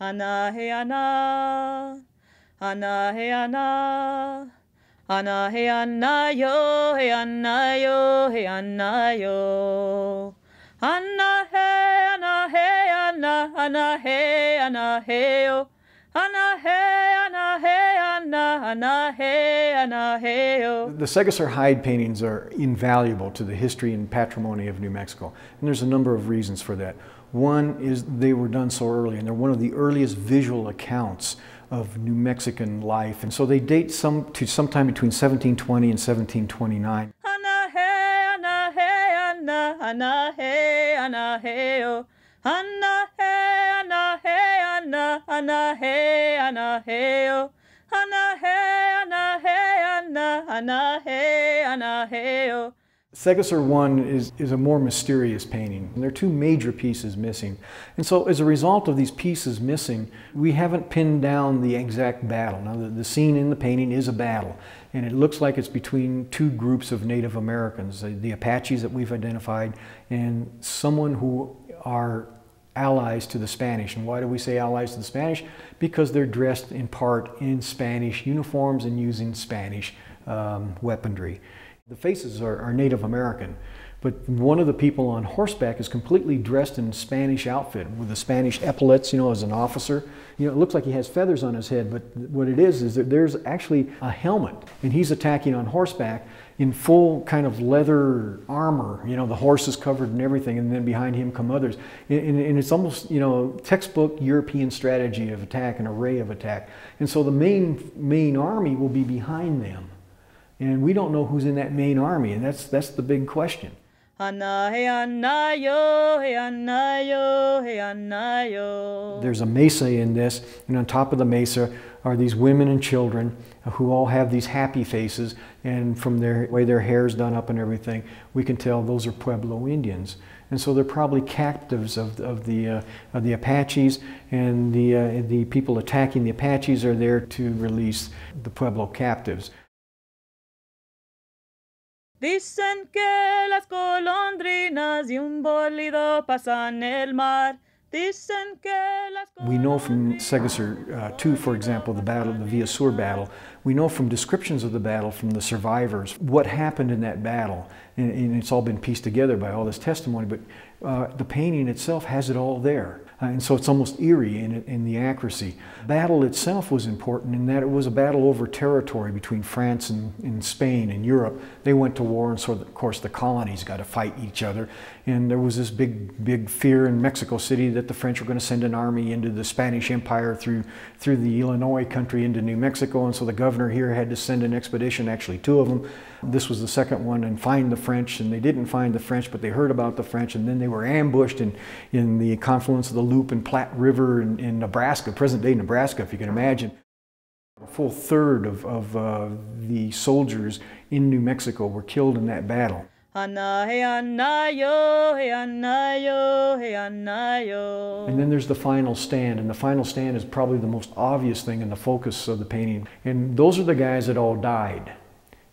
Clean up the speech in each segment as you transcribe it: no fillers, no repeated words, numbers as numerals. Ana he ana, ana he ana, ana he ana yo, he ana yo, he ana yo. Ana he ana, ana he yo. The Segesser hide paintings are invaluable to the history and patrimony of New Mexico, and there's a number of reasons for that. One is they were done so early, and they're one of the earliest visual accounts of New Mexican life, and so they date to sometime between 1720 and 1729. Segesser 1 is a more mysterious painting. And there are two major pieces missing. And so as a result of these pieces missing, we haven't pinned down the exact battle. Now the scene in the painting is a battle, and it looks like it's between two groups of Native Americans, the Apaches that we've identified, and someone who are allies to the Spanish. And why do we say allies to the Spanish? Because they're dressed in part in Spanish uniforms and using Spanish weaponry. The faces are Native American, but one of the people on horseback is completely dressed in a Spanish outfit with the Spanish epaulets, you know, as an officer. You know, it looks like he has feathers on his head, but what it is that there's actually a helmet, and he's attacking on horseback in full kind of leather armor. You know, the horse is covered and everything, and then behind him come others. And it's almost, you know, textbook European strategy of attack, an array of attack. And so the main army will be behind them. And we don't know who's in that main army, and that's the big question. There's a mesa in this, and on top of the mesa are these women and children who all have these happy faces, and from the way their hair's done up and everything, we can tell those are Pueblo Indians. And so they're probably captives of the Apaches, and the people attacking the Apaches are there to release the Pueblo captives. Dicen que las golondrinas y un bolido pasan el mar. Dicen que las golondrinas. We know from Segesser 2, for example, the battle, the Villasur battle, we know from descriptions of the battle from the survivors what happened in that battle. And it's all been pieced together by all this testimony, but the painting itself has it all there. And so it's almost eerie in the accuracy. Battle itself was important in that it was a battle over territory between France and Spain and Europe. They went to war, and so of course the colonies got to fight each other. And there was this big fear in Mexico City that the French were going to send an army into the Spanish Empire through the Illinois country into New Mexico. And so the governor here had to send an expedition, actually two of them. This was the second one, and find the French. And they didn't find the French, but they heard about the French, and then they were ambushed in the confluence of the Loup and Platte River in Nebraska, present-day Nebraska, if you can imagine. A full third of the soldiers in New Mexico were killed in that battle. And then there's the final stand, and the final stand is probably the most obvious thing in the focus of the painting. And those are the guys that all died.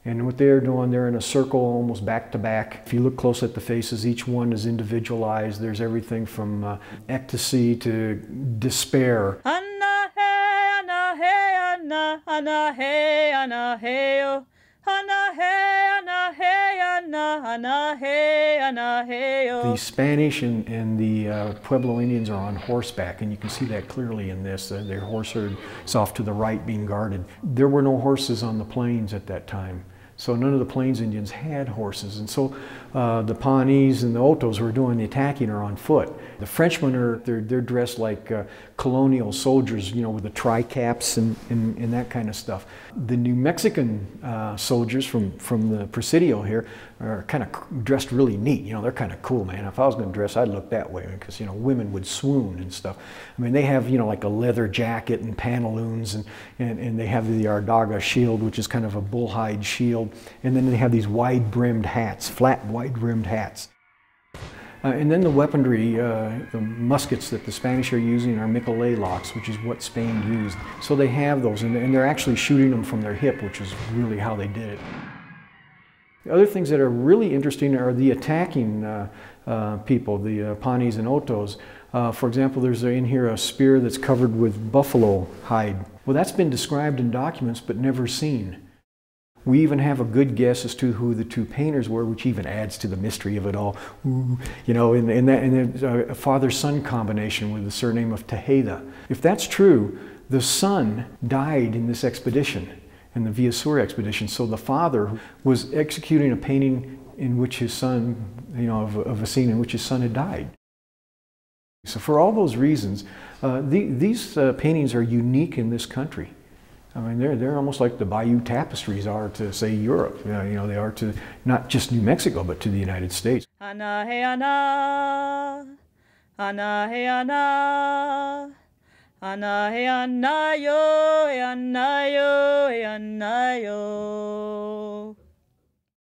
And what they're doing, they're in a circle almost back to back. If you look close at the faces, each one is individualized. There's everything from ecstasy to despair. The Spanish and the Pueblo Indians are on horseback, and you can see that clearly in this. Their horse herd is off to the right being guarded. There were no horses on the plains at that time, so none of the Plains Indians had horses, and so the Pawnees and the Otos who were doing the attacking are on foot. The Frenchmen are they're dressed like colonial soldiers, you know, with the tri-caps and that kind of stuff. The New Mexican soldiers from the Presidio here are kind of dressed really neat. You know, they're kind of cool, man. If I was going to dress, I'd look that way, because, you know, women would swoon and stuff. I mean, they have, you know, like a leather jacket and pantaloons, and they have the Ardaga shield, which is kind of a bullhide shield. And then they have these wide-brimmed hats, flat wide-brimmed hats. And then the weaponry, the muskets that the Spanish are using are miquelet locks, which is what Spain used. So they have those, and they're actually shooting them from their hip, which is really how they did it. The other things that are really interesting are the attacking people, the Pawnees and Otos. For example, there's in here a spear that's covered with buffalo hide. Well, that's been described in documents but never seen. We even have a good guess as to who the two painters were, which even adds to the mystery of it all. Ooh, you know, and a father-son combination with the surname of Tejeda. If that's true, the son died in this expedition, in the Villasur expedition. So the father was executing a painting in which his son, you know, of a scene in which his son had died. So for all those reasons, these paintings are unique in this country. I mean, they're almost like the Bayeux tapestries are to, say, Europe. You know, they are to not just New Mexico, but to the United States. Ana, hey, ana. Ana, hey, ana. Ana, hey, ana, yo, hey, ana, yo, hey, ana, yo.